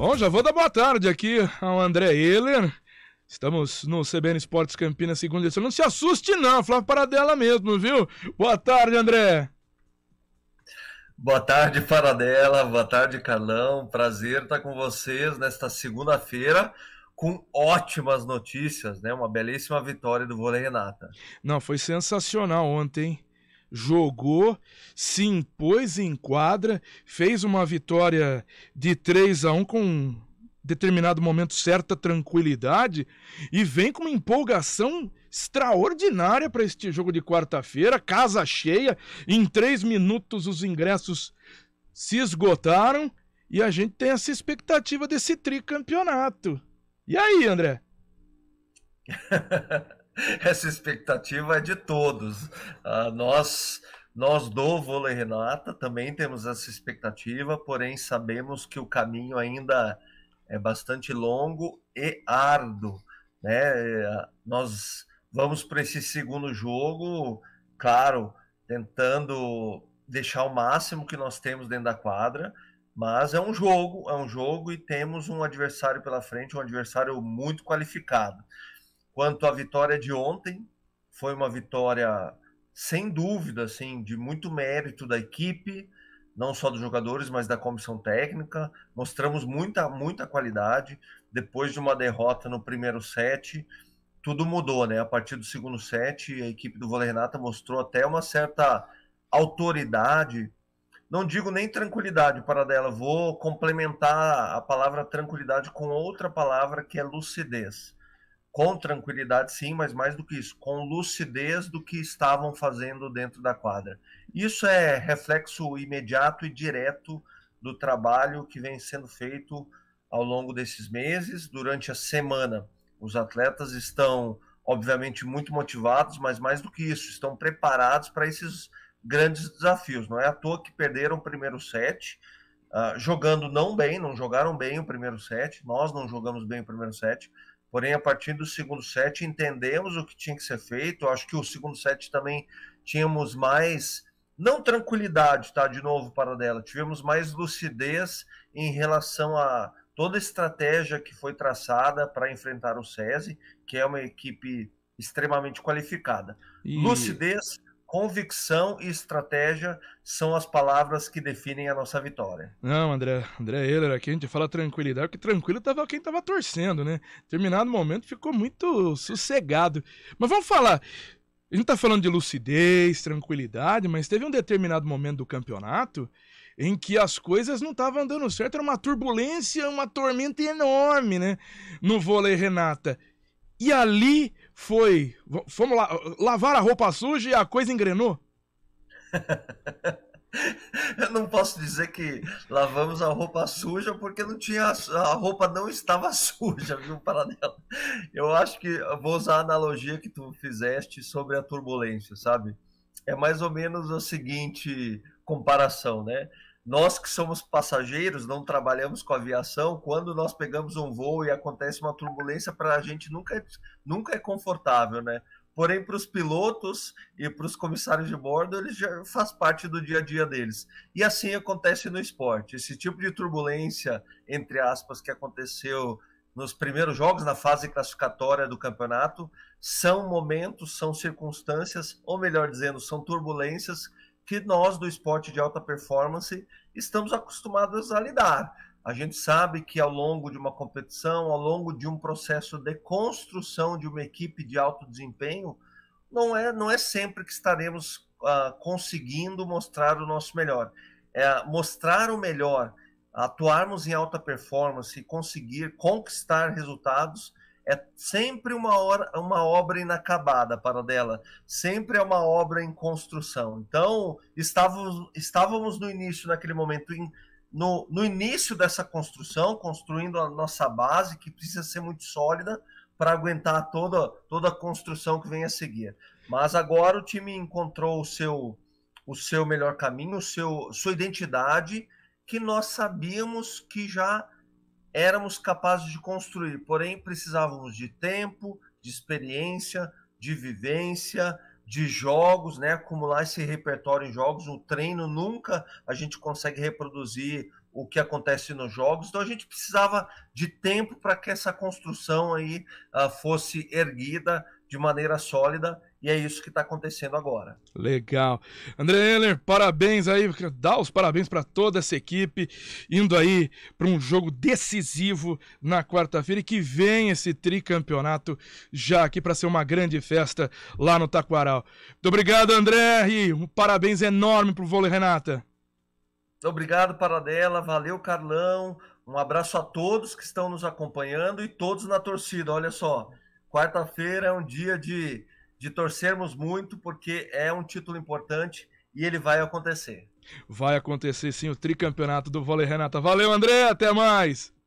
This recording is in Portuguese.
Bom, já vou dar boa tarde aqui ao André Heller. Estamos no CBN Esportes Campinas, segunda edição. Não se assuste não, Flávio Paradela mesmo, viu? Boa tarde, André. Boa tarde, Paradela. Boa tarde, Carlão. Prazer estar com vocês nesta segunda-feira, com ótimas notícias, né? Uma belíssima vitória do Vôlei Renata. Não, foi sensacional ontem, hein? Jogou, se impôs em quadra, fez uma vitória de 3-1 com um determinado momento, certa tranquilidade, e vem com uma empolgação extraordinária para este jogo de quarta-feira, casa cheia, em 3 minutos os ingressos se esgotaram, e a gente tem essa expectativa desse tricampeonato. E aí, André? Essa expectativa é de todos. Nós do Vôlei Renata também temos essa expectativa, porém sabemos que o caminho ainda é bastante longo e árduo, né? Nós vamos para esse segundo jogo, claro, tentando deixar o máximo que nós temos dentro da quadra, mas é um jogo e temos um adversário pela frente, um adversário muito qualificado. Quanto à vitória de ontem, foi uma vitória, sem dúvida, assim, de muito mérito da equipe, não só dos jogadores, mas da comissão técnica. Mostramos muita qualidade. Depois de uma derrota no primeiro set, tudo mudou, né? A partir do segundo set, a equipe do Vôlei Renata mostrou até uma certa autoridade. Não digo nem tranquilidade, Paradela. Vou complementar a palavra tranquilidade com outra palavra, que é lucidez. Com tranquilidade, sim, mas mais do que isso, com lucidez do que estavam fazendo dentro da quadra. Isso é reflexo imediato e direto do trabalho que vem sendo feito ao longo desses meses, durante a semana. Os atletas estão, obviamente, muito motivados, mas mais do que isso, estão preparados para esses grandes desafios. Não é à toa que perderam o primeiro set, jogando não bem, não jogaram bem o primeiro set, nós não jogamos bem o primeiro set. Porém, a partir do segundo set, entendemos o que tinha que ser feito. Eu acho que o segundo set também tínhamos mais, não tranquilidade, tá? De novo, Paradela, tivemos mais lucidez em relação a toda a estratégia que foi traçada para enfrentar o SESI, que é uma equipe extremamente qualificada. Lucidez, convicção e estratégia são as palavras que definem a nossa vitória. Não, André Heller aqui, a gente fala tranquilidade, porque tranquilo estava quem estava torcendo, né? Determinado momento ficou muito sossegado. Mas vamos falar, a gente está falando de lucidez, tranquilidade, mas teve um determinado momento do campeonato em que as coisas não estavam dando certo, era uma turbulência, uma tormenta enorme, né? No Vôlei Renata. E ali foi, vamos lá, lavar a roupa suja e a coisa engrenou? Eu não posso dizer que lavamos a roupa suja porque não tinha, a roupa não estava suja, viu, Paradela? Eu acho que vou usar a analogia que tu fizeste sobre a turbulência, sabe? É mais ou menos a seguinte comparação, né? Nós que somos passageiros, não trabalhamos com aviação, quando nós pegamos um voo e acontece uma turbulência, para a gente nunca é confortável, né? Porém, para os pilotos e para os comissários de bordo, eles já faz parte do dia a dia deles. E assim acontece no esporte. Esse tipo de turbulência, entre aspas, que aconteceu nos primeiros jogos, na fase classificatória do campeonato, são momentos, são circunstâncias, ou melhor dizendo, são turbulências que nós do esporte de alta performance estamos acostumados a lidar. A gente sabe que ao longo de uma competição, ao longo de um processo de construção de uma equipe de alto desempenho, não é sempre que estaremos conseguindo mostrar o nosso melhor. Mostrar o melhor, atuarmos em alta performance, conseguir conquistar resultados, é sempre uma obra inacabada, Paradela. Sempre é uma obra em construção. Então, estávamos no início, naquele momento, no início dessa construção, construindo a nossa base, que precisa ser muito sólida para aguentar toda a construção que vem a seguir. Mas agora o time encontrou o seu melhor caminho, sua identidade, que nós sabíamos que já éramos capazes de construir, porém precisávamos de tempo, de experiência, de vivência, de jogos, né? Acumular esse repertório em jogos. O treino nunca a gente consegue reproduzir o que acontece nos jogos, então a gente precisava de tempo para que essa construção aí fosse erguida de maneira sólida, e é isso que está acontecendo agora. Legal. André Heller, parabéns aí, dá os parabéns para toda essa equipe, indo aí para um jogo decisivo na quarta-feira, e que vem esse tricampeonato já aqui para ser uma grande festa lá no Taquaral. Muito obrigado, André, e um parabéns enorme para o Vôlei Renata. Obrigado, Paradela. Valeu, Carlão. Um abraço a todos que estão nos acompanhando e todos na torcida. Olha só, quarta-feira é um dia de torcermos muito, porque é um título importante e ele vai acontecer. Vai acontecer sim, o tricampeonato do Vôlei Renata. Valeu, André. Até mais.